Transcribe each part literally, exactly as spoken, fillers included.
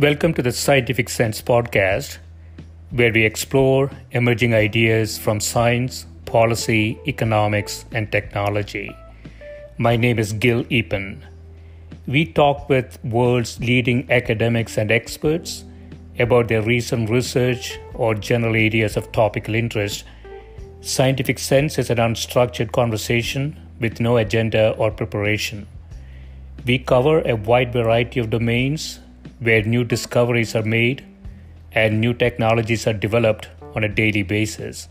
Welcome to the Scientific Sense podcast, where we explore emerging ideas from science, policy, economics, and technology. My name is Gill Eapen. We talk with world's leading academics and experts about their recent research or general areas of topical interest. Scientific Sense is an unstructured conversation with no agenda or preparation. We cover a wide variety of domains where new discoveries are made and new technologies are developed on a daily basis.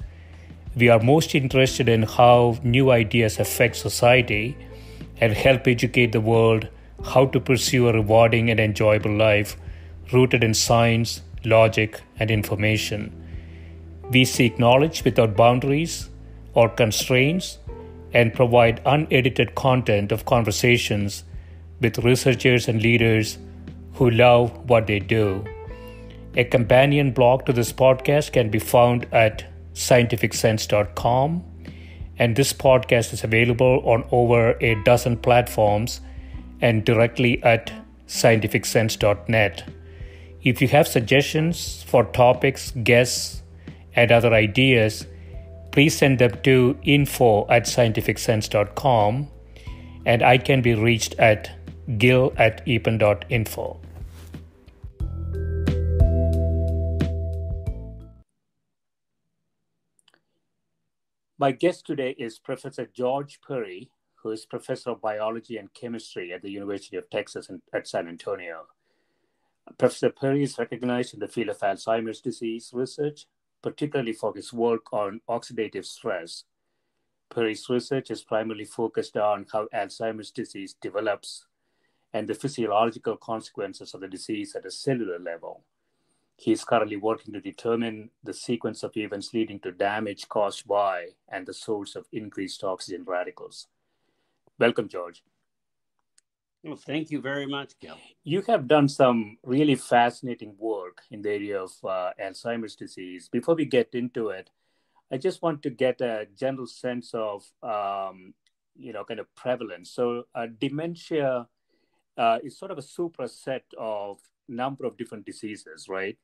We are most interested in how new ideas affect society and help educate the world how to pursue a rewarding and enjoyable life rooted in science, logic, and information. We seek knowledge without boundaries or constraints and provide unedited content of conversations with researchers and leaders who love what they do. A companion blog to this podcast can be found at scientific sense dot com, and this podcast is available on over a dozen platforms and directly at scientific sense dot net. If you have suggestions for topics, guests, and other ideas, please send them to info at scientific sense dot com, and I can be reached at gill at eapen dot info. My guest today is Professor George Perry, who is Professor of Biology and Chemistry at the University of Texas at San Antonio. Professor Perry is recognized in the field of Alzheimer's disease research, particularly for his work on oxidative stress. Perry's research is primarily focused on how Alzheimer's disease develops and the physiological consequences of the disease at a cellular level. He is currently working to determine the sequence of events leading to damage caused by and the source of increased oxygen radicals. Welcome, George. Well, thank you very much, Gil. You have done some really fascinating work in the area of uh, Alzheimer's disease. Before we get into it, I just want to get a general sense of, um, you know, kind of prevalence. So uh, dementia Uh, it's sort of a superset of number of different diseases, right?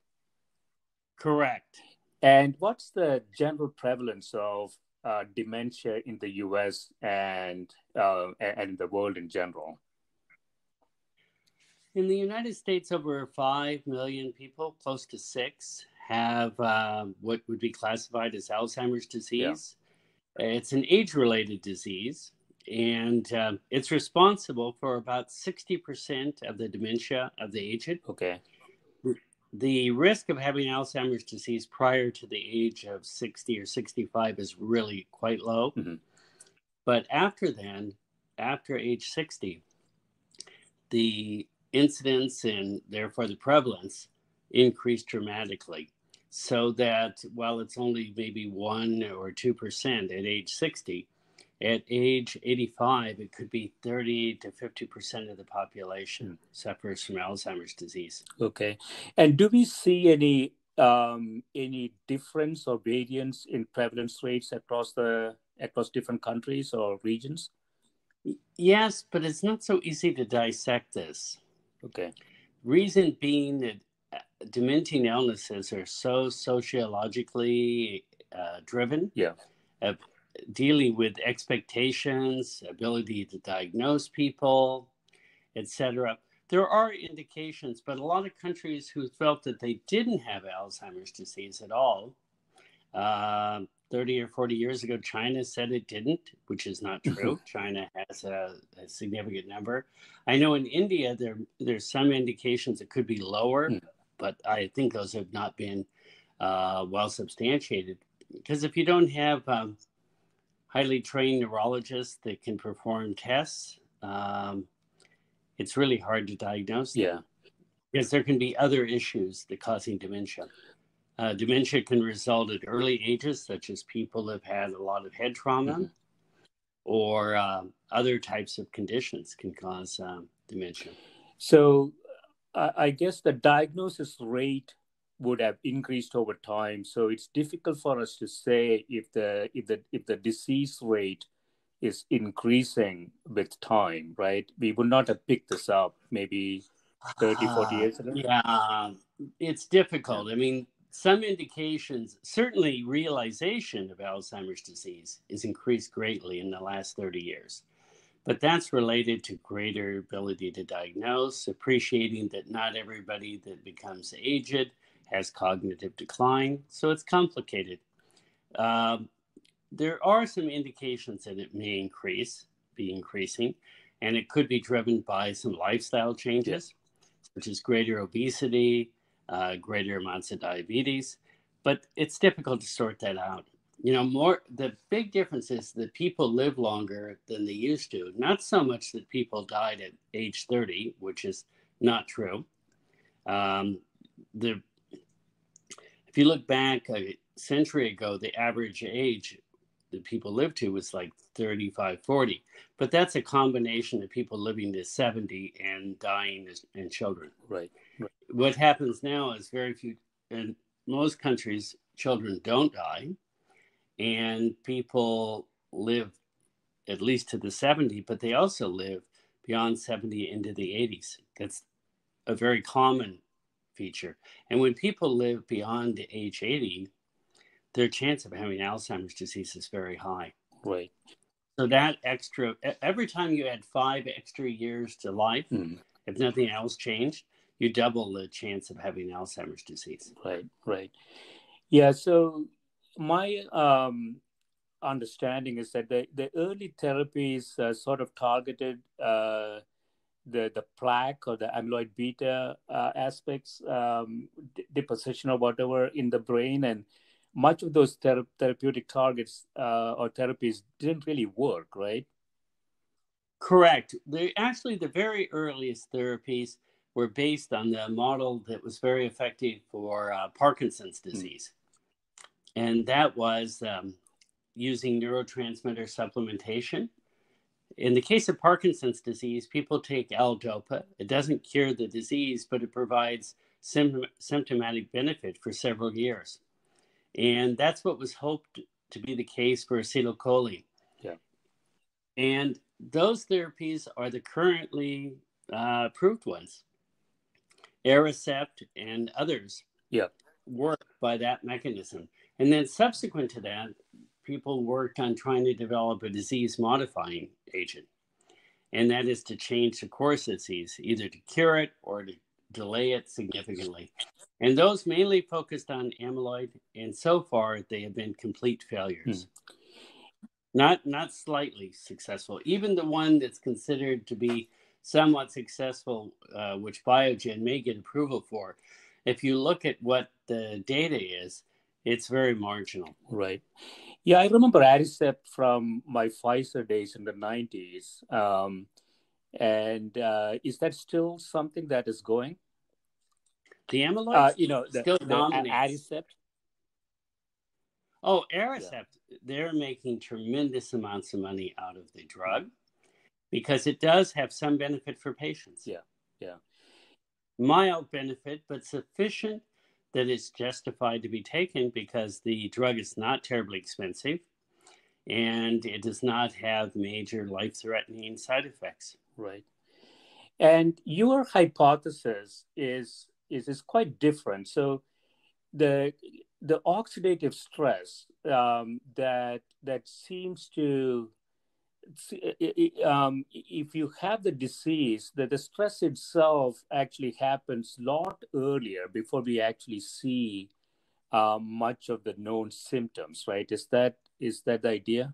Correct. And what's the general prevalence of uh, dementia in the U S and uh, and in the world in general? In the United States, over five million people, close to six, have uh, what would be classified as Alzheimer's disease. Yeah. It's an age-related disease. And uh, it's responsible for about sixty percent of the dementia of the aged. Okay. The risk of having Alzheimer's disease prior to the age of sixty or sixty-five is really quite low. Mm-hmm. But after then, after age sixty, the incidence and therefore the prevalence increased dramatically. So that while it's only maybe one or two percent at age sixty, at age eighty-five, it could be thirty to fifty percent of the population suffers from Alzheimer's disease. Okay. And do we see any um, any difference or variance in prevalence rates across the across different countries or regions? Yes, but it's not so easy to dissect this. Okay. Reason being that dementing illnesses are so sociologically uh, driven. Yeah. Uh, dealing with expectations, ability to diagnose people, et cetera. There are indications, but a lot of countries who felt that they didn't have Alzheimer's disease at all, uh, thirty or forty years ago, China said it didn't, which is not true. China has a, a significant number. I know in India, there there's some indications it could be lower, mm. but I think those have not been uh, well substantiated. Because if you don't have um, highly trained neurologists that can perform tests, um, it's really hard to diagnose them. Yeah. Because there can be other issues that causing dementia. Uh, dementia can result at early ages, such as people have had a lot of head trauma, mm-hmm. or uh, other types of conditions can cause uh, dementia. So uh, I guess the diagnosis rate would have increased over time. So it's difficult for us to say if the if the if the disease rate is increasing with time, right? We would not have picked this up maybe thirty, forty years ago? Yeah, it's difficult. I mean, some indications, certainly realization of Alzheimer's disease is increased greatly in the last thirty years. But that's related to greater ability to diagnose, appreciating that not everybody that becomes aged has cognitive decline. So it's complicated. Um, there are some indications that it may increase, be increasing, and it could be driven by some lifestyle changes, such as greater obesity, uh, greater amounts of diabetes. But it's difficult to sort that out. You know, more the big difference is that people live longer than they used to. Not so much that people died at age thirty, which is not true. Um, the if you look back a century ago, the average age that people lived to was like thirty-five, forty. But that's a combination of people living to seventy and dying as, and children. Right. Right. What happens now is very few, in most countries, children don't die. And people live at least to the seventy, but they also live beyond seventy into the eighties. That's a very common feature. And when people live beyond age eighty, their chance of having Alzheimer's disease is very high. Right. So that extra, every time you add five extra years to life, mm. if nothing else changed, you double the chance of having Alzheimer's disease. Right, right. Yeah, so... My um, understanding is that the, the early therapies uh, sort of targeted uh, the the plaque or the amyloid beta uh, aspects, um, d- deposition or whatever in the brain, and much of those thera- therapeutic targets uh, or therapies didn't really work, right? Correct. They, actually, the very earliest therapies were based on the model that was very effective for uh, Parkinson's disease. Mm-hmm. And that was um, using neurotransmitter supplementation. In the case of Parkinson's disease, people take L-DOPA. It doesn't cure the disease, but it provides sim- symptomatic benefit for several years. And that's what was hoped to be the case for acetylcholine. Yeah. And those therapies are the currently uh, approved ones. Aricept and others yeah. work by that mechanism. And then subsequent to that, people worked on trying to develop a disease-modifying agent, and that is to change the course of disease, either to cure it or to delay it significantly. And those mainly focused on amyloid, and so far they have been complete failures. Hmm. Not, not slightly successful. Even the one that's considered to be somewhat successful, uh, which Biogen may get approval for, if you look at what the data is, it's very marginal. Right. Yeah, I remember Aricept from my Pfizer days in the nineties. Um, and uh, is that still something that is going? The amyloid? Uh, you know, the, still the Aricept? Oh, Aricept. Yeah. They're making tremendous amounts of money out of the drug because it does have some benefit for patients. Yeah, yeah. Mild benefit, but sufficient that it's justified to be taken because the drug is not terribly expensive and it does not have major life-threatening side effects. Right. And your hypothesis is, is, is quite different. So the the oxidative stress um, that that seems to, um, if you have the disease, that the stress itself actually happens a lot earlier before we actually see uh, much of the known symptoms, right? Is that is that the idea?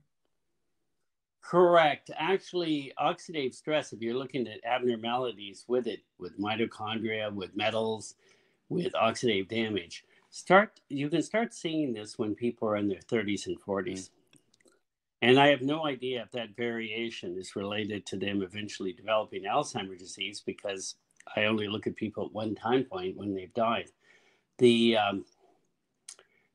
Correct. Actually, oxidative stress, if you're looking at abnormalities with it, with mitochondria, with metals, with oxidative damage, start you can start seeing this when people are in their thirties and forties. Mm-hmm. And I have no idea if that variation is related to them eventually developing Alzheimer's disease because I only look at people at one time point when they've died. The um,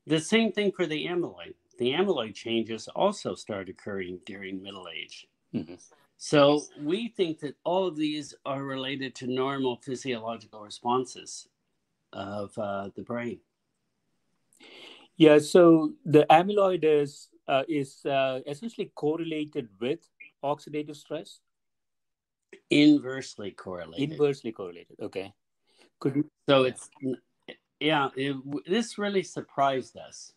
the same thing for the amyloid. The amyloid changes also start occurring during middle age. Mm-hmm. So we think that all of these are related to normal physiological responses of uh, the brain. Yeah, so the amyloid is... Uh, is uh, essentially correlated with oxidative stress? Inversely correlated. Inversely correlated. Okay. Could so it's yeah. It, this really surprised us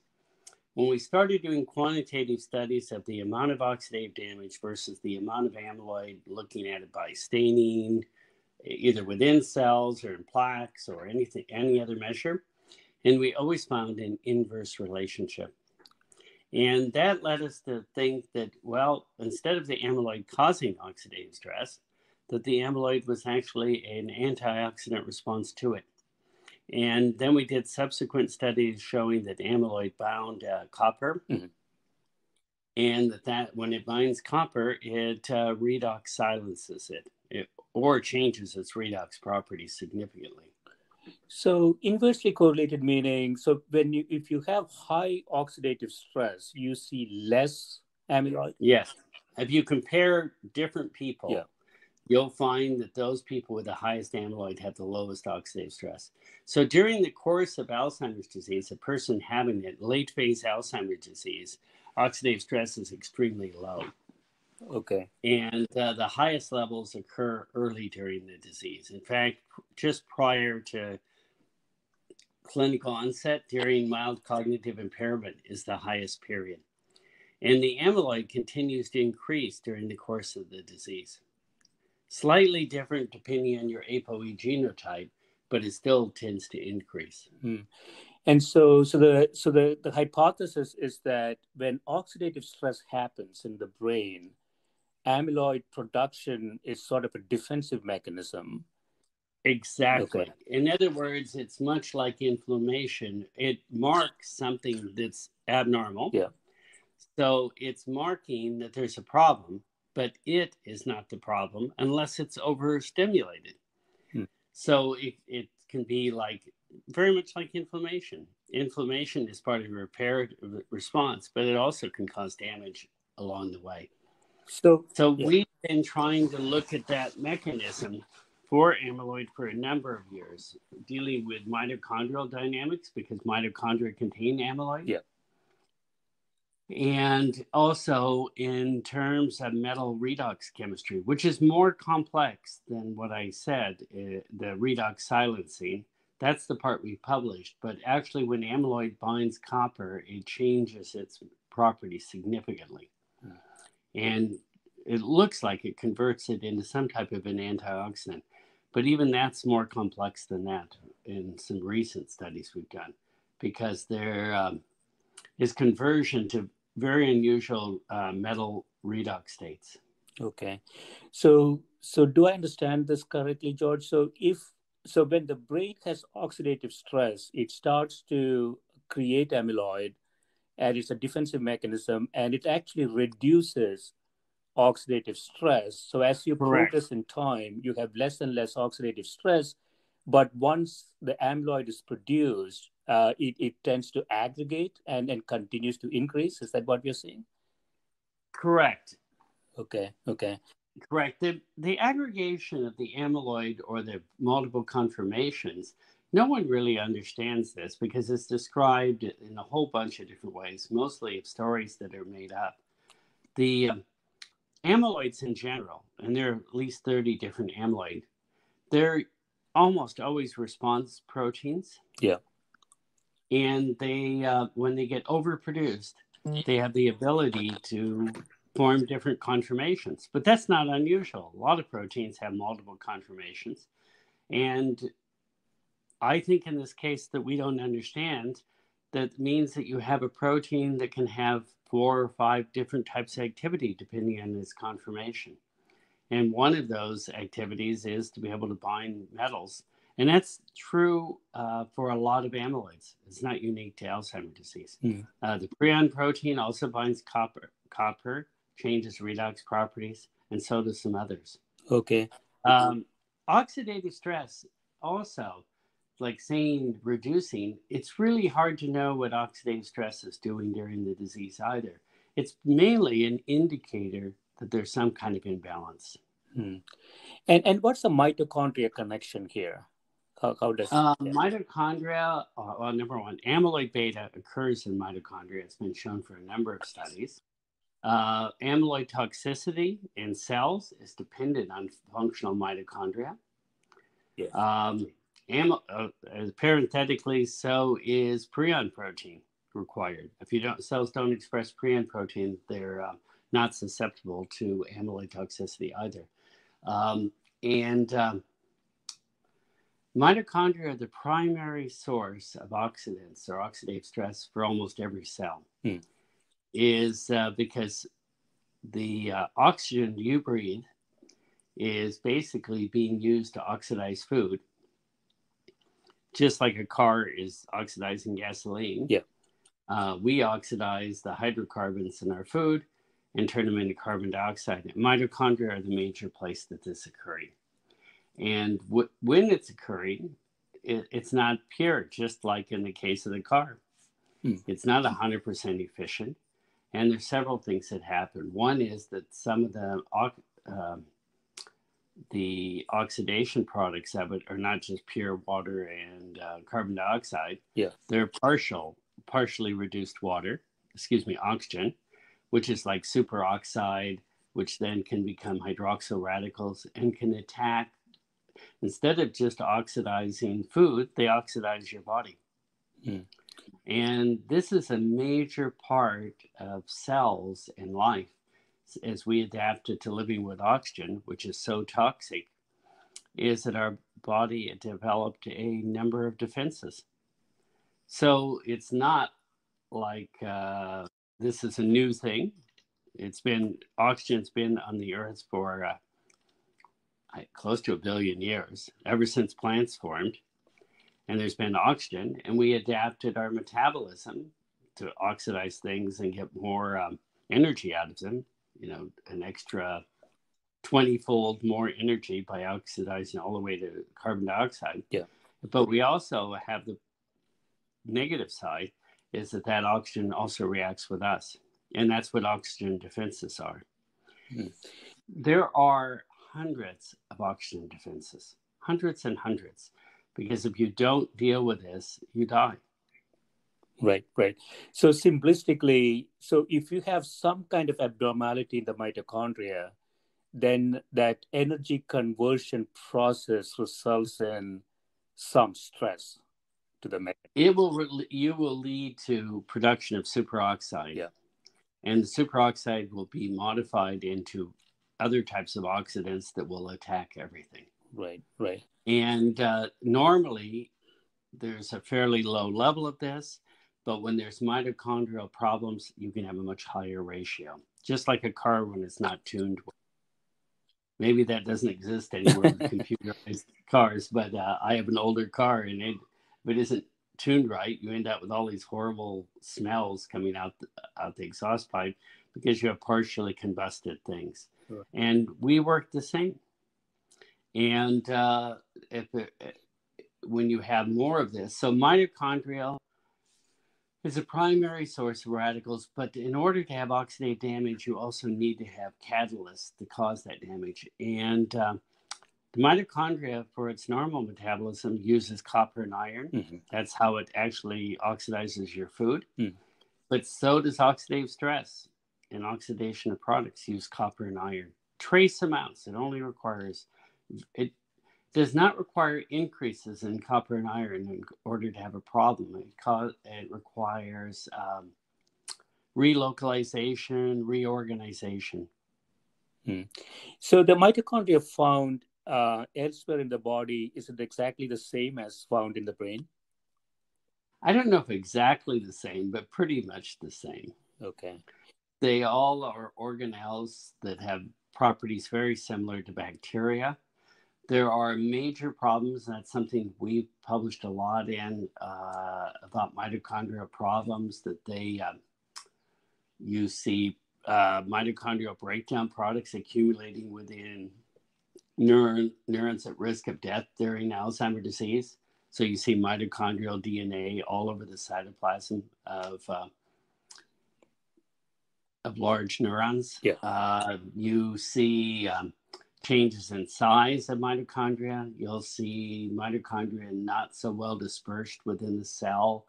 when we started doing quantitative studies of the amount of oxidative damage versus the amount of amyloid, looking at it by staining, either within cells or in plaques or anything, any other measure. And we always found an inverse relationship. And that led us to think that, well, instead of the amyloid causing oxidative stress, that the amyloid was actually an antioxidant response to it. And then we did subsequent studies showing that amyloid bound uh, copper, mm-hmm. and that, that when it binds copper, it uh, redox silences it, it, or changes its redox properties significantly. So inversely correlated meaning, so when you, if you have high oxidative stress, you see less amyloid? Yes. If you compare different people, yeah. you'll find that those people with the highest amyloid have the lowest oxidative stress. So during the course of Alzheimer's disease, a person having it, late phase Alzheimer's disease, oxidative stress is extremely low. Okay. And uh, the highest levels occur early during the disease. In fact, just prior to clinical onset, during mild cognitive impairment is the highest period. And the amyloid continues to increase during the course of the disease. Slightly different depending on your A P O E genotype, but it still tends to increase. Mm. And so, so the so the, the hypothesis is that when oxidative stress happens in the brain, amyloid production is sort of a defensive mechanism. Exactly. Okay. In other words, it's much like inflammation. It marks something that's abnormal. Yeah. So it's marking that there's a problem. But it is not the problem unless it's overstimulated. Hmm. So it, it can be like very much like inflammation. Inflammation is part of a repair response, but it also can cause damage along the way. So, so yeah. we've been trying to look at that mechanism for amyloid for a number of years, dealing with mitochondrial dynamics because mitochondria contain amyloid. Yeah. And also in terms of metal redox chemistry, which is more complex than what I said, uh, the redox silencing. That's the part we published. But actually, when amyloid binds copper, it changes its properties significantly. And it looks like it converts it into some type of an antioxidant. But even that's more complex than that in some recent studies we've done, because they're... Um, is conversion to very unusual uh, metal redox states. Okay. So so do I understand this correctly, George? So if so when the brain has oxidative stress, it starts to create amyloid, and it's a defensive mechanism, and it actually reduces oxidative stress. So as you Correct. progress in time, you have less and less oxidative stress, but once the amyloid is produced, Uh, it, it tends to aggregate and, and continues to increase. Is that what you're seeing? Correct. Okay, okay. Correct. The, the aggregation of the amyloid or the multiple conformations, no one really understands this because it's described in a whole bunch of different ways, mostly of stories that are made up. The um, amyloids in general, and there are at least thirty different amyloid, they're almost always response proteins. Yeah. And they, uh, when they get overproduced, they have the ability to form different conformations. But that's not unusual. A lot of proteins have multiple conformations. And I think in this case that we don't understand, that means that you have a protein that can have four or five different types of activity depending on its conformation. And one of those activities is to be able to bind metals. And that's true uh, for a lot of amyloids. It's not unique to Alzheimer's disease. Mm. Uh, the prion protein also binds copper. Copper changes redox properties, and so do some others. Okay. Um, oxidative stress also, like saying reducing, it's really hard to know what oxidative stress is doing during the disease either. It's mainly an indicator that there's some kind of imbalance. Mm. And, and what's the mitochondria connection here? How, how does uh, mitochondria, uh, well, number one, amyloid beta occurs in mitochondria. It's been shown for a number of studies. Uh, amyloid toxicity in cells is dependent on functional mitochondria. Yes. Um, am- uh, parenthetically, so is prion protein required. If you don't, cells don't express prion protein, they're uh, not susceptible to amyloid toxicity either. Um, and um, mitochondria are the primary source of oxidants or oxidative stress for almost every cell. Hmm. Is uh, because the uh, oxygen you breathe is basically being used to oxidize food, just like a car is oxidizing gasoline. Yeah, uh, we oxidize the hydrocarbons in our food and turn them into carbon dioxide. And mitochondria are the major place that this is occurring. And w- when it's occurring, it, it's not pure, just like in the case of the car. Hmm. It's not one hundred percent efficient. And there's several things that happen. One is that some of the uh, the oxidation products of it are not just pure water and uh, carbon dioxide. Yeah, they're partial, partially reduced water. Excuse me, oxygen, which is like superoxide, which then can become hydroxyl radicals and can attack. Instead of just oxidizing food, they oxidize your body. Hmm. And this is a major part of cells in life as we adapted to living with oxygen, which is so toxic, is that our body developed a number of defenses. So it's not like uh, this is a new thing. It's been, oxygen's been on the earth for uh, close to a billion years, ever since plants formed. And there's been oxygen, and we adapted our metabolism to oxidize things and get more um, energy out of them, you know, an extra twenty-fold more energy by oxidizing all the way to carbon dioxide. Yeah. But we also have the negative side is that that oxygen also reacts with us, and that's what oxygen defenses are. Mm. There are hundreds of oxygen defenses, hundreds and hundreds. Because if you don't deal with this, you die. Right, right. So simplistically, so if you have some kind of abnormality in the mitochondria, then that energy conversion process results in some stress to the mitochondria. It will re- you will lead to production of superoxide. Yeah. And the superoxide will be modified into other types of oxidants that will attack everything. Right, right. And uh, normally, there's a fairly low level of this, but when there's mitochondrial problems, you can have a much higher ratio, just like a car when it's not tuned. Maybe that doesn't exist anywhere with computerized cars, but uh, I have an older car, and it, if it isn't tuned right, you end up with all these horrible smells coming out the, out the exhaust pipe because you have partially combusted things. Sure. And we work the same. And uh, if it, when you have more of this, so mitochondria is a primary source of radicals, but in order to have oxidative damage, you also need to have catalysts to cause that damage. And uh, the mitochondria, for its normal metabolism, uses copper and iron. Mm-hmm. That's how it actually oxidizes your food. Mm-hmm. But so does oxidative stress and oxidation of products use copper and iron. Trace amounts, it only requires... It does not require increases in copper and iron in order to have a problem. It, co- it requires um, relocalization, reorganization. Hmm. So the mitochondria found uh, elsewhere in the body, is it exactly the same as found in the brain? I don't know if exactly the same, but pretty much the same. Okay. They all are organelles that have properties very similar to bacteria. There are major problems. That's something we've published a lot in uh, about mitochondrial problems that they, uh, you see uh, mitochondrial breakdown products accumulating within neuron, neurons at risk of death during Alzheimer's disease. So you see mitochondrial D N A all over the cytoplasm of uh, of large neurons. Yeah. Uh, you see... Um, changes in size of mitochondria. You'll see mitochondria not so well dispersed within the cell.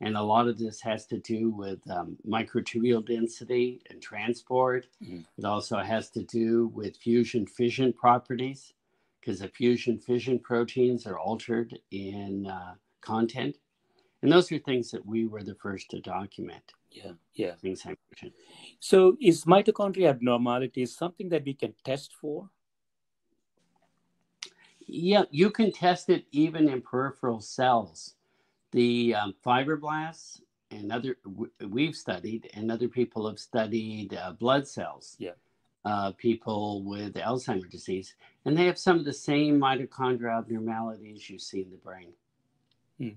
And a lot of this has to do with um, microtubule density and transport. Mm. It also has to do with fusion-fission properties, because the fusion-fission proteins are altered in uh, content. And those are things that we were the first to document. Yeah, yeah. Things like fusion. So is mitochondria abnormality something that we can test for? Yeah, you can test it even in peripheral cells. The um, fibroblasts and other w- we've studied, and other people have studied uh, blood cells, yeah. uh, people with Alzheimer's disease, and they have some of the same mitochondrial abnormalities you see in the brain. Hmm.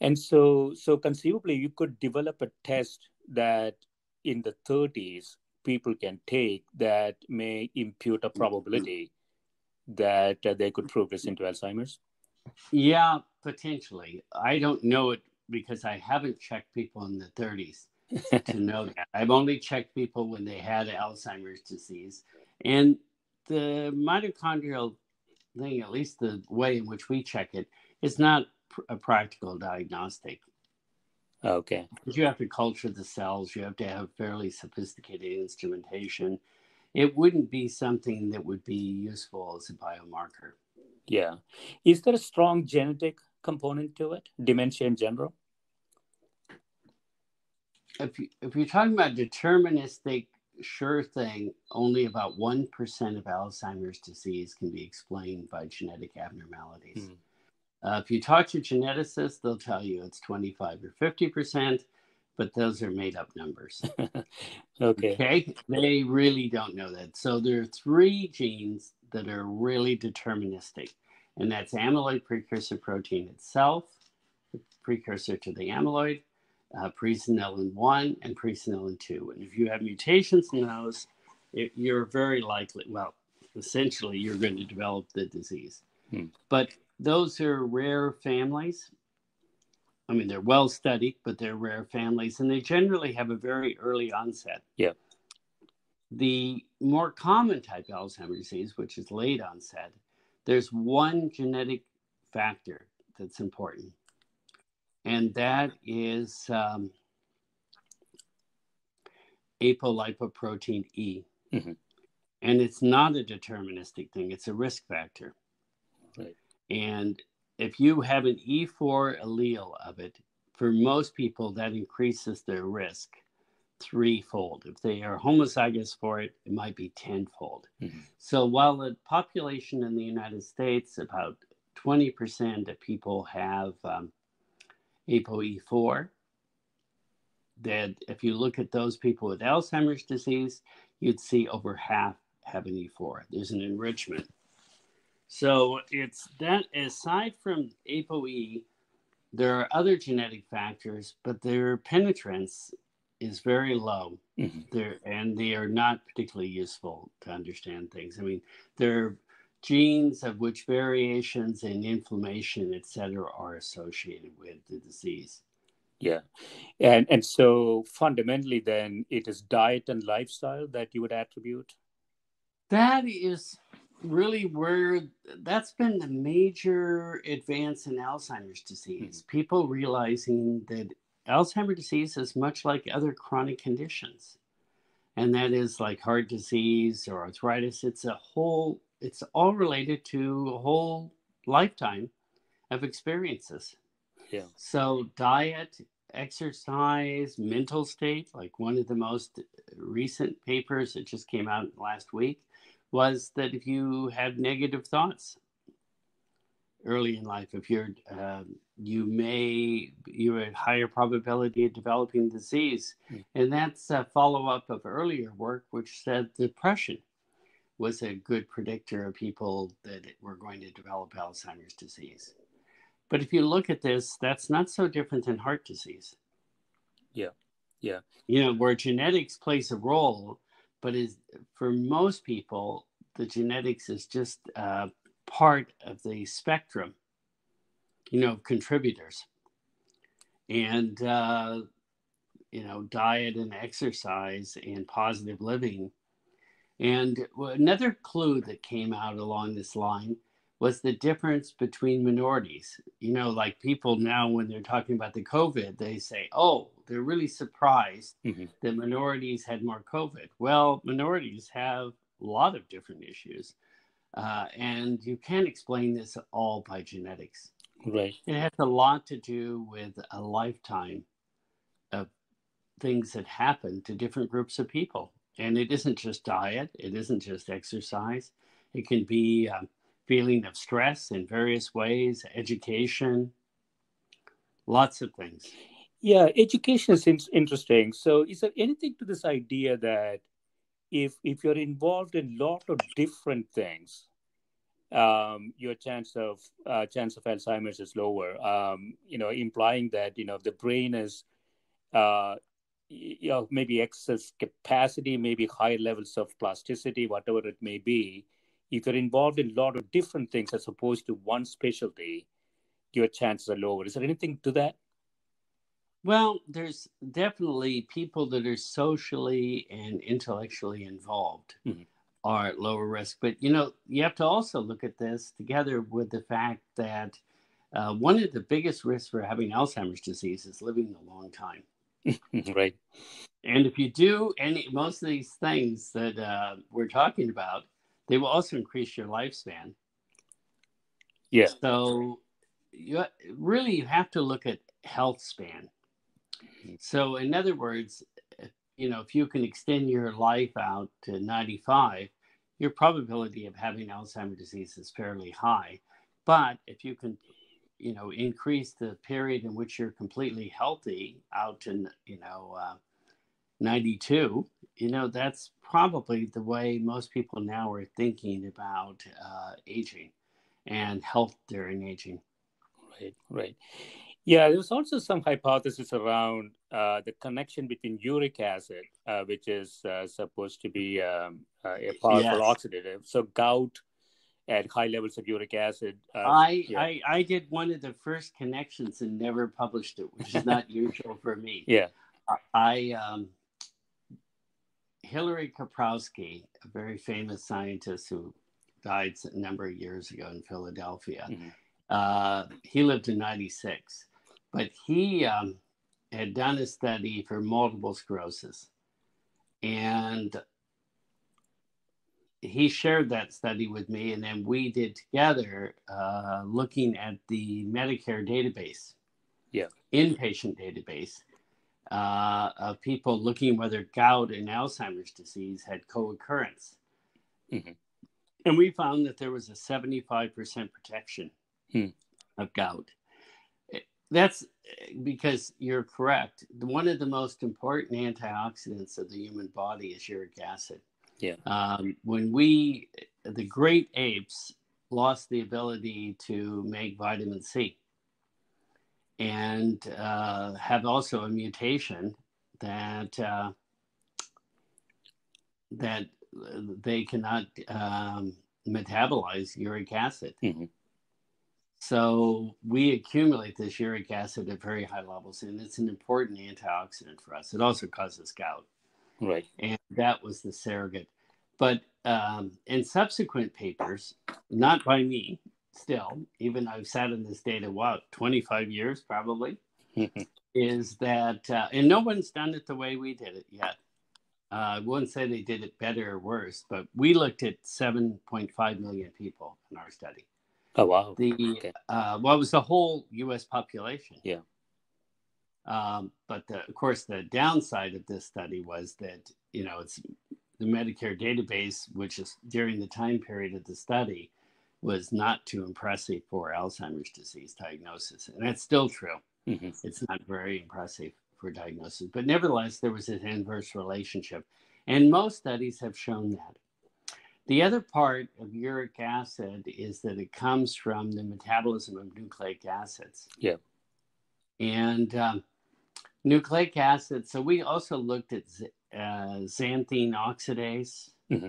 And so, so conceivably, you could develop a test that in the thirties people can take that may impute a probability that uh, they could progress into Alzheimer's. Yeah, potentially. I don't know it because I haven't checked people in the thirties to know that. I've only checked people when they had Alzheimer's disease. And the mitochondrial thing, at least the way in which we check it, is not pr- a practical diagnostic. Okay. You have to culture the cells. You have to have fairly sophisticated instrumentation. It wouldn't be something that would be useful as a biomarker. Yeah. Is there a strong genetic component to it, dementia in general? If, you, if you're talking about deterministic, sure thing, only about one percent of Alzheimer's disease can be explained by genetic abnormalities. Mm-hmm. Uh, if you talk to geneticists, they'll tell you it's twenty-five or fifty percent, but those are made-up numbers. okay. okay. They really don't know that. So there are three genes that are really deterministic. And that's amyloid precursor protein itself, precursor to the amyloid, uh, presenilin one and presenilin two. And if you have mutations in those, it, you're very likely, well, essentially you're going to develop the disease. Hmm. But those are rare families. I mean, they're well studied, but they're rare families. And they generally have a very early onset. Yeah. The more common type of Alzheimer's disease, which is late onset, there's one genetic factor that's important, and that is um, apolipoprotein E. Mm-hmm. And it's not a deterministic thing. It's a risk factor. Right. And if you have an E four allele of it, for most people, that increases their risk threefold. If they are homozygous for it, it might be tenfold. Mm-hmm. So while the population in the United States, about twenty percent of people have um, A P O E four, that if you look at those people with Alzheimer's disease, you'd see over half have an E four. There's an enrichment. So it's that aside from A P O E, there are other genetic factors, but their penetrance is very low. Mm-hmm. They're, and they are not particularly useful to understand things. I mean, there are genes of which variations in inflammation, et cetera, are associated with the disease. Yeah. And and so fundamentally then it is diet and lifestyle that you would attribute? That is really where, that's been the major advance in Alzheimer's disease. Mm-hmm. People realizing that Alzheimer's disease is much like other chronic conditions, and that is like heart disease or arthritis. It's a whole, it's all related to a whole lifetime of experiences. Yeah. So diet, exercise, mental state, like one of the most recent papers that just came out last week was that if you have negative thoughts early in life, if you're, um, you may, you're at higher probability of developing disease. Mm. And that's a follow-up of earlier work, which said depression was a good predictor of people that were going to develop Alzheimer's disease. But if you look at this, that's not so different than heart disease. Yeah, yeah. You know, where genetics plays a role, but is for most people, the genetics is just uh, part of the spectrum, you know, contributors. And, uh, you know, diet and exercise and positive living. And another clue that came out along this line was the difference between minorities. You know, like people now, when they're talking about the COVID, they say, oh, they're really surprised mm-hmm. that minorities had more COVID. Well, minorities have a lot of different issues. Uh, and you can't explain this all by genetics. Right. It has a lot to do with a lifetime of things that happen to different groups of people. And it isn't just diet. It isn't just exercise. It can be um, feeling of stress in various ways, education, lots of things. Yeah, education is interesting. So is there anything to this idea that if if you're involved in a lot of different things, um, your chance of uh, chance of Alzheimer's is lower, um, you know, implying that, you know, the brain is, uh, you know, maybe excess capacity, maybe high levels of plasticity, whatever it may be. If you're involved in a lot of different things as opposed to one specialty, your chances are lower. Is there anything to that? Well, there's definitely people that are socially and intellectually involved mm-hmm. are at lower risk. But, you know, you have to also look at this together with the fact that uh, one of the biggest risks for having Alzheimer's disease is living a long time. Right. And if you do any most of these things that uh, we're talking about, they will also increase your lifespan. Yeah. So you really you have to look at health span. So in other words, you know, if you can extend your life out to ninety-five, your probability of having Alzheimer's disease is fairly high. But if you can, you know, increase the period in which you're completely healthy out to, you know, uh, ninety-two, you know, that's probably the way most people now are thinking about uh, aging and health during aging. Right, right. Yeah, there's also some hypothesis around uh, the connection between uric acid, uh, which is uh, supposed to be um, uh, a powerful yes. oxidative. So gout at high levels of uric acid. Uh, I, yeah. I I did one of the first connections and never published it, which is not usual for me. Yeah. I, um, Hilary Koprowski, a very famous scientist who died a number of years ago in Philadelphia, mm-hmm. uh, he lived to ninety-six, but he um, had done a study for multiple sclerosis, and he shared that study with me, and then we did together uh, looking at the Medicare database, yeah, inpatient database. Uh, of people looking whether gout and Alzheimer's disease had co-occurrence. Mm-hmm. And we found that there was a seventy-five percent protection mm. of gout. That's because you're correct. One of the most important antioxidants of the human body is uric acid. Yeah. Um, when we, the great apes lost the ability to make vitamin C, and uh, have also a mutation that uh, that they cannot um, metabolize uric acid. Mm-hmm. So we accumulate this uric acid at very high levels, and it's an important antioxidant for us. It also causes gout. Right. And that was the surrogate. But um, in subsequent papers, not by me, still, even I've sat in this data, wow, twenty-five years probably, is that, uh, and no one's done it the way we did it yet. Uh, I wouldn't say they did it better or worse, but we looked at seven point five million people in our study. Oh, wow. The, okay. uh, well, it was the whole U S population. Yeah. Um, but the, of course, the downside of this study was that, you know, it's the Medicare database, which is during the time period of the study, was not too impressive for Alzheimer's disease diagnosis. And that's still true. Mm-hmm. It's not very impressive for diagnosis. But nevertheless, there was this inverse relationship. And most studies have shown that. The other part of uric acid is that it comes from the metabolism of nucleic acids. Yeah. And um, nucleic acids, so we also looked at uh, xanthine oxidase, mm-hmm.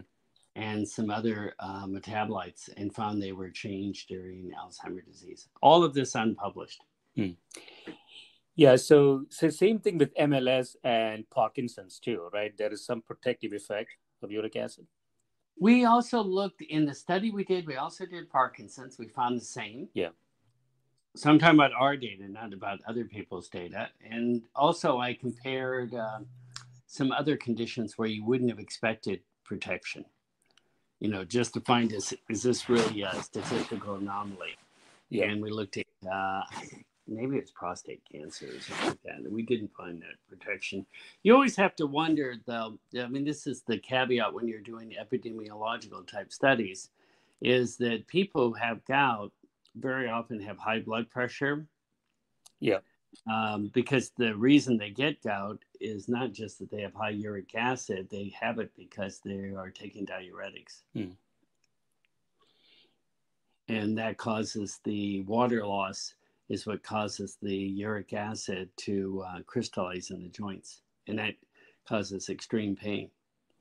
and some other uh, metabolites, and found they were changed during Alzheimer's disease. All of this unpublished. Mm. Yeah, so, so same thing with M L S and Parkinson's too, right? There is some protective effect of uric acid. We also looked in the study we did, we also did Parkinson's. We found the same. Yeah. So I'm talking about our data, not about other people's data. And also I compared uh, some other conditions where you wouldn't have expected protection, you know, just to find, is, is this really a statistical anomaly? Yeah. And we looked at, uh, maybe it's prostate cancer or something like that. And we didn't find that protection. You always have to wonder, though, I mean, this is the caveat when you're doing epidemiological type studies, is that people who have gout very often have high blood pressure. Yeah. Um, because the reason they get gout is not just that they have high uric acid, they have it because they are taking diuretics. Hmm. And that causes the water loss is what causes the uric acid to uh, crystallize in the joints. And that causes extreme pain.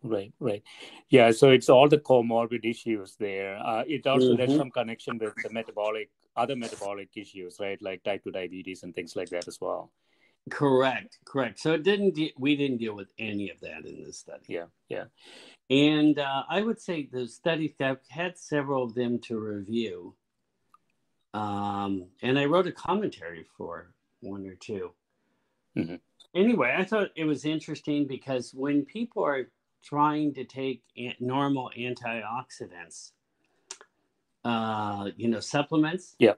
Right, right. Yeah, so it's all the comorbid issues there. Uh, it also mm-hmm. has some connection with the metabolic, other metabolic issues, right? Like type two diabetes and things like that as well. Correct, correct. So it didn't de- we didn't deal with any of that in this study. Yeah, yeah. And uh, I would say the studies, I've had several of them to review. Um, and I wrote a commentary for one or two. Mm-hmm. Anyway, I thought it was interesting because when people are trying to take normal antioxidants, uh, you know, supplements. Yeah.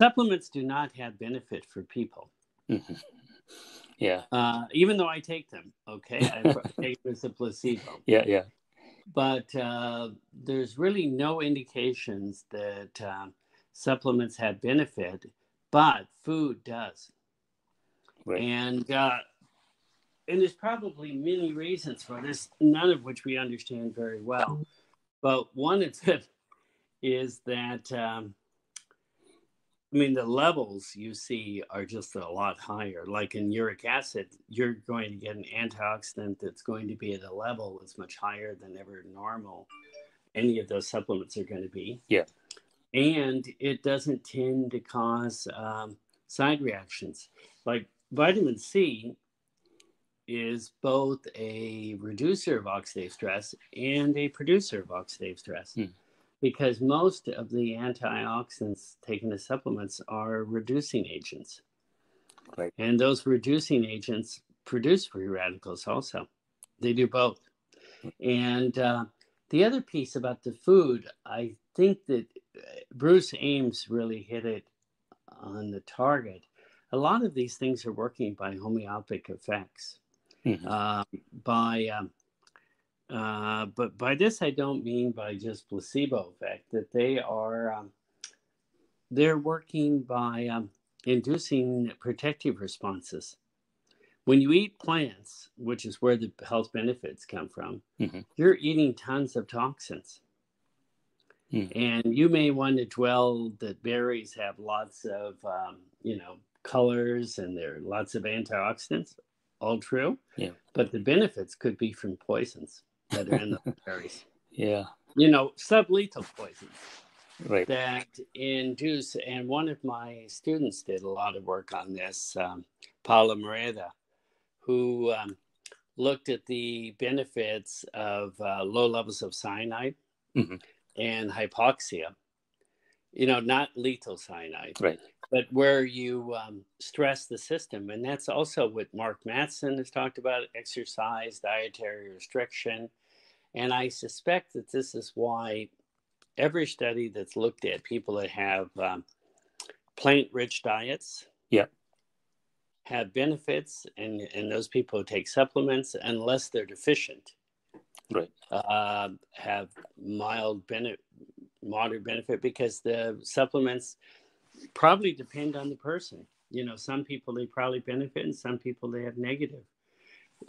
Supplements do not have benefit for people. Mm-hmm. Yeah. Uh, even though I take them, okay? I take them as a placebo. Yeah, yeah. But uh, there's really no indications that uh, supplements have benefit, but food does. Right. And, uh, and there's probably many reasons for this, none of which we understand very well. But one of them is that, um, I mean, the levels you see are just a lot higher. Like in uric acid, you're going to get an antioxidant that's going to be at a level that's much higher than ever normal any of those supplements are going to be. Yeah. And it doesn't tend to cause um, side reactions. Like vitamin C is both a reducer of oxidative stress and a producer of oxidative stress, hmm. because most of the antioxidants taken as supplements are reducing agents. Right. And those reducing agents produce free radicals also. They do both. And uh, the other piece about the food, I think that Bruce Ames really hit it on the target. A lot of these things are working by homeopathic effects. Mm-hmm. Uh, by, um, uh, but by this I don't mean by just placebo effect. That they are, um, they're working by um, inducing protective responses. When you eat plants, which is where the health benefits come from, mm-hmm. you're eating tons of toxins, mm-hmm. and you may want to dwell that berries have lots of, um, you know, colors and there are lots of antioxidants. All true, yeah. But the benefits could be from poisons that are in the berries. Yeah, you know, sublethal poisons, right? That induce. And one of my students did a lot of work on this, um, Paula Moreda, who um, looked at the benefits of uh, low levels of cyanide mm-hmm. and hypoxia. You know, not lethal cyanide, right? But where you um, stress the system. And that's also what Mark Matson has talked about, exercise, dietary restriction. And I suspect that this is why every study that's looked at people that have um, plant-rich diets yeah. have benefits, and, and those people who take supplements, unless they're deficient, right, uh, have mild benefit, moderate benefit, because the supplements probably depend on the person. You know, some people they probably benefit and some people they have negative.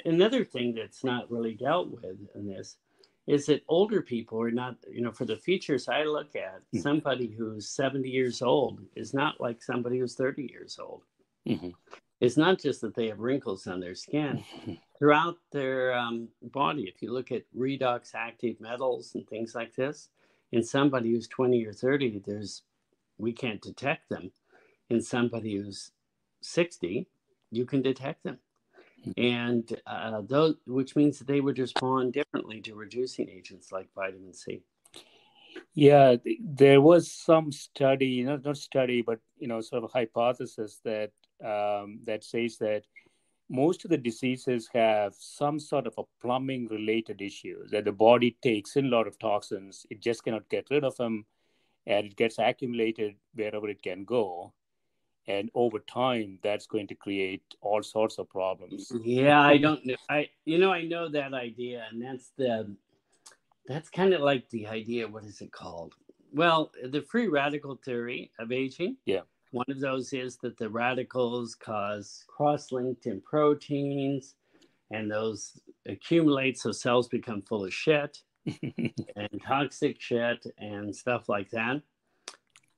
Another thing that's not really dealt with in this is that older people are not, you know, for the features I look at, mm-hmm. somebody who's seventy years old is not like somebody who's thirty years old. Mm-hmm. It's not just that they have wrinkles on their skin. Mm-hmm. Throughout their um, body, if you look at redox active metals and things like this, in somebody who's twenty or thirty, there's we can't detect them. In somebody who's sixty, you can detect them. and uh, those, which means that they would respond differently to reducing agents like vitamin C. Yeah, there was some study, not not study, but you know, sort of a hypothesis that um, that says that most of the diseases have some sort of a plumbing related issue, that the body takes in a lot of toxins, it just cannot get rid of them, and it gets accumulated wherever it can go. And over time, that's going to create all sorts of problems. Yeah, I don't know. I, you know, I know that idea, and that's the, that's kind of like the idea, what is it called? Well, the free radical theory of aging. Yeah. One of those is that the radicals cause cross-linked in proteins, and those accumulate, so cells become full of shit and toxic shit and stuff like that.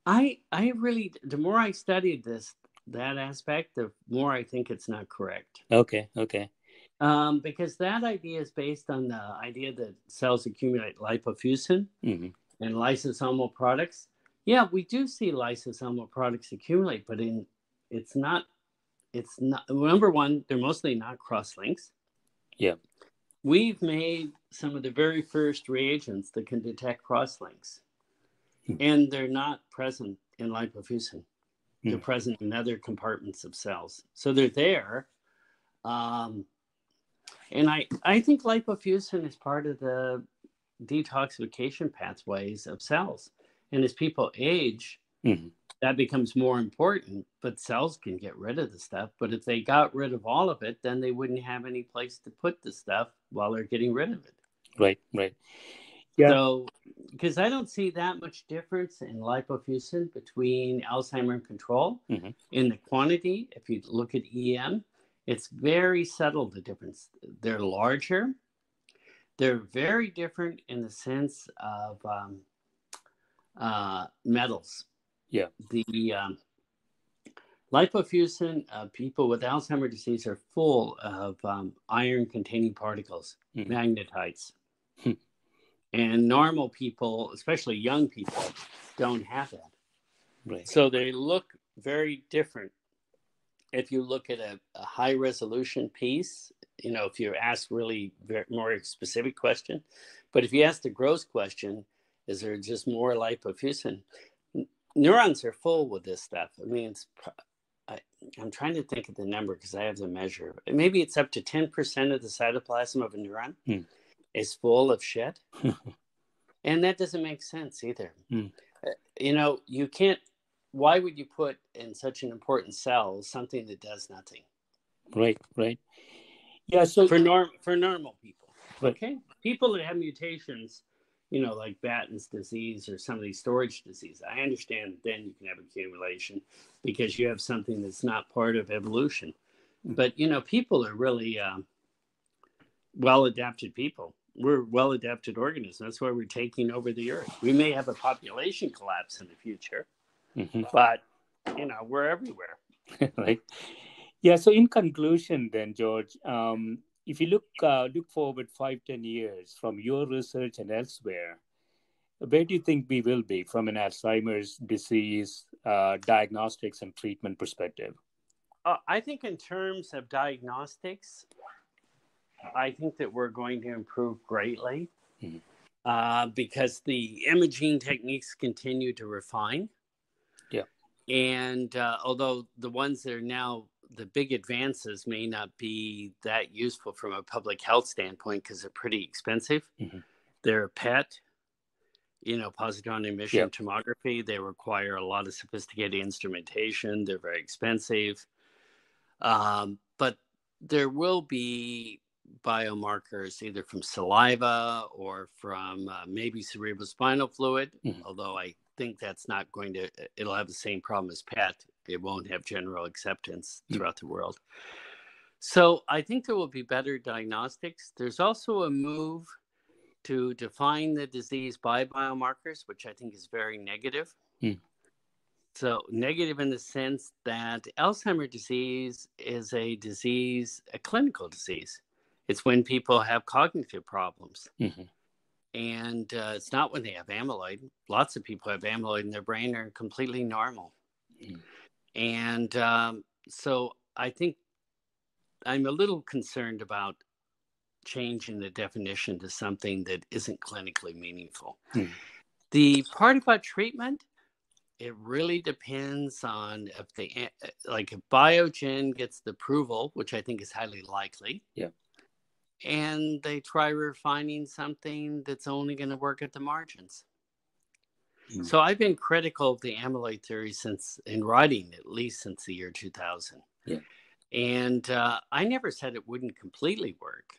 I I really, the more I studied this, that aspect, the more I think it's not correct. Okay, okay. Um, because that idea is based on the idea that cells accumulate lipofusin mm-hmm. and lysosomal products. Yeah, we do see lysosomal products accumulate, but in it's not, it's not, number one, they're mostly not cross-links. Yeah. We've made some of the very first reagents that can detect cross-links, hmm. and they're not present in lipofusin. They're hmm. present in other compartments of cells. So they're there. Um, and I, I think lipofusin is part of the detoxification pathways of cells. And as people age, mm-hmm. that becomes more important, but cells can get rid of the stuff. But if they got rid of all of it, then they wouldn't have any place to put the stuff while they're getting rid of it. Right, right. Yeah. So, because I don't see that much difference in lipofusin between Alzheimer and control mm-hmm. in the quantity. If you look at E M, it's very subtle, the difference. They're larger. They're very different in the sense of... Um, uh metals. Yeah. The um, lipofusin uh, people with Alzheimer's disease are full of um, iron-containing particles, mm. magnetites. Mm. And normal people, especially young people, don't have that. Right. So they look very different. If you look at a, a high-resolution piece, you know, if you ask really very, more specific question, but if you ask the gross question, is there just more lipofusin? Neurons are full with this stuff. I mean, it's, I, I'm trying to think of the number because I have the measure. Maybe it's up to ten percent of the cytoplasm of a neuron mm. is full of shit. And that doesn't make sense either. Mm. Uh, you know, you can't, why would you put in such an important cell something that does nothing? Right, right. Yeah, so for, norm, for normal people. Right. Okay. People that have mutations, you know, like Batten's disease or some of these storage diseases, I understand then you can have accumulation because you have something that's not part of evolution. But, you know, people are really um, well-adapted people. We're well-adapted organisms. That's why we're taking over the earth. We may have a population collapse in the future, mm-hmm. but, you know, we're everywhere. Right. Yeah, so in conclusion then, George, um, if you look uh, look forward five, ten years from your research and elsewhere, where do you think we will be from an Alzheimer's disease uh, diagnostics and treatment perspective? Uh, I think in terms of diagnostics, I think that we're going to improve greatly mm-hmm. uh, because the imaging techniques continue to refine. Yeah. And uh, although the ones that are now the big advances may not be that useful from a public health standpoint because they're pretty expensive. Mm-hmm. They're a P E T, you know, positron emission yep. tomography. They require a lot of sophisticated instrumentation. They're very expensive. Um, but there will be biomarkers either from saliva or from uh, maybe cerebrospinal fluid, mm-hmm. although I think that's not going to, it'll have the same problem as P E T. It won't have general acceptance throughout the world. So I think there will be better diagnostics. There's also a move to define the disease by biomarkers, which I think is very negative. Hmm. So negative in the sense that Alzheimer's disease is a disease, a clinical disease. It's when people have cognitive problems. Mm-hmm. And uh, it's not when they have amyloid. Lots of people have amyloid in their brain are completely normal. Mm-hmm. And um, so I think I'm a little concerned about changing the definition to something that isn't clinically meaningful. Hmm. The part about treatment, it really depends on if the, like if Biogen gets the approval, which I think is highly likely. Yeah. And they try refining something that's only going to work at the margins. Hmm. So I've been critical of the amyloid theory since, in writing, at least since the year two thousand. Yeah. And uh, I never said it wouldn't completely work,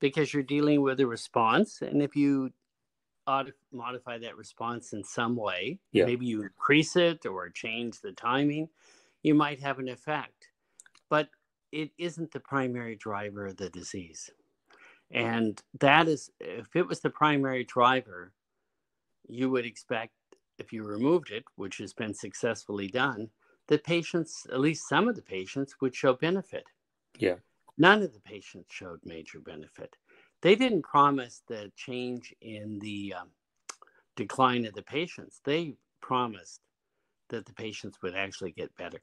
because you're dealing with a response. And if you audit, modify that response in some way, yeah. maybe you increase it or change the timing, you might have an effect. But it isn't the primary driver of the disease. And that is, if it was the primary driver, you would expect, if you removed it, which has been successfully done, that patients, at least some of the patients, would show benefit. Yeah. None of the patients showed major benefit. They didn't promise the change in the um, decline of the patients. They promised that the patients would actually get better.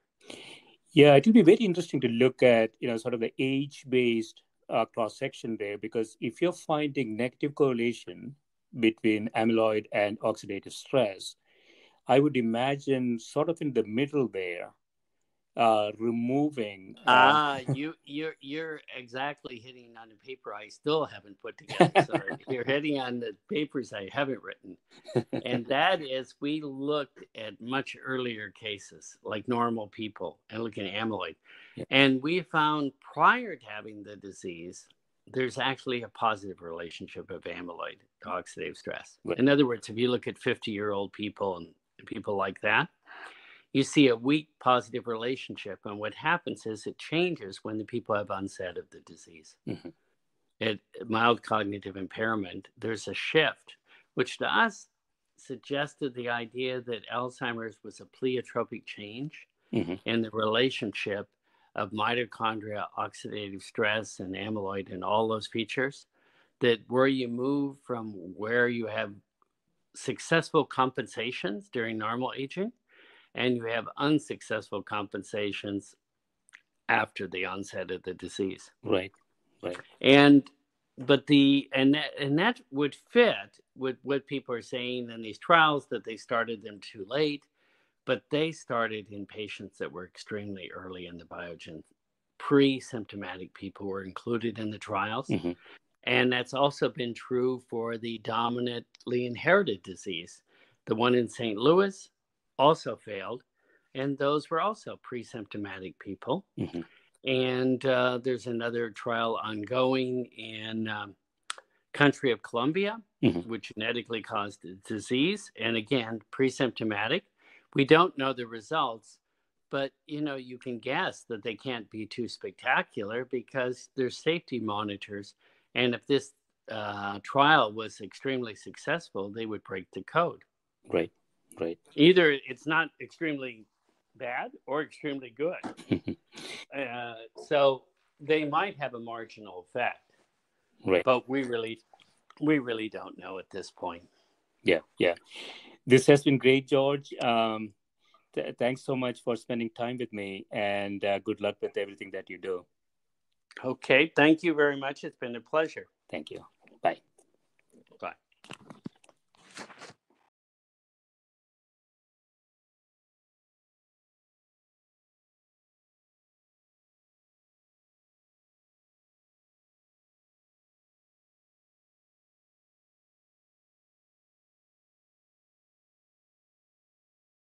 Yeah, it will be very interesting to look at, you know, sort of the age-based uh, cross-section there, because if you're finding negative correlation between amyloid and oxidative stress, I would imagine sort of in the middle there, uh, removing. Ah, uh, uh, you, you're you're exactly hitting on a paper I still haven't put together. Sorry, you're hitting on the papers I haven't written. And that is, we looked at much earlier cases, like normal people, and looking at amyloid. Yeah. And we found prior to having the disease, there's actually a positive relationship of amyloid to oxidative stress. Right. In other words, if you look at fifty-year-old people and people like that, you see a weak positive relationship. And what happens is it changes when the people have onset of the disease. Mm-hmm. It mild cognitive impairment, there's a shift, which to us suggested the idea that Alzheimer's was a pleiotropic change mm-hmm. in the relationship of mitochondria, oxidative stress, and amyloid, and all those features, that where you move from where you have successful compensations during normal aging, and you have unsuccessful compensations after the onset of the disease. Right, right. And but the and that, and that would fit with what people are saying in these trials, that they started them too late, but they started in patients that were extremely early in the Biogen. Pre-symptomatic people were included in the trials. Mm-hmm. And that's also been true for the dominantly inherited disease. The one in Saint Louis also failed, and those were also pre-symptomatic people. Mm-hmm. And uh, there's another trial ongoing in um, country of Colombia, mm-hmm. which genetically caused the disease, and again, pre-symptomatic. We don't know the results, but, you know, you can guess that they can't be too spectacular because there's safety monitors. And if this uh, trial was extremely successful, they would break the code. Right, right. Either it's not extremely bad or extremely good. uh, so they might have a marginal effect. Right. But we really, we really don't know at this point. Yeah, yeah. This has been great, George. Um, th- thanks so much for spending time with me, and uh, good luck with everything that you do. Okay, thank you very much. It's been a pleasure. Thank you. Bye.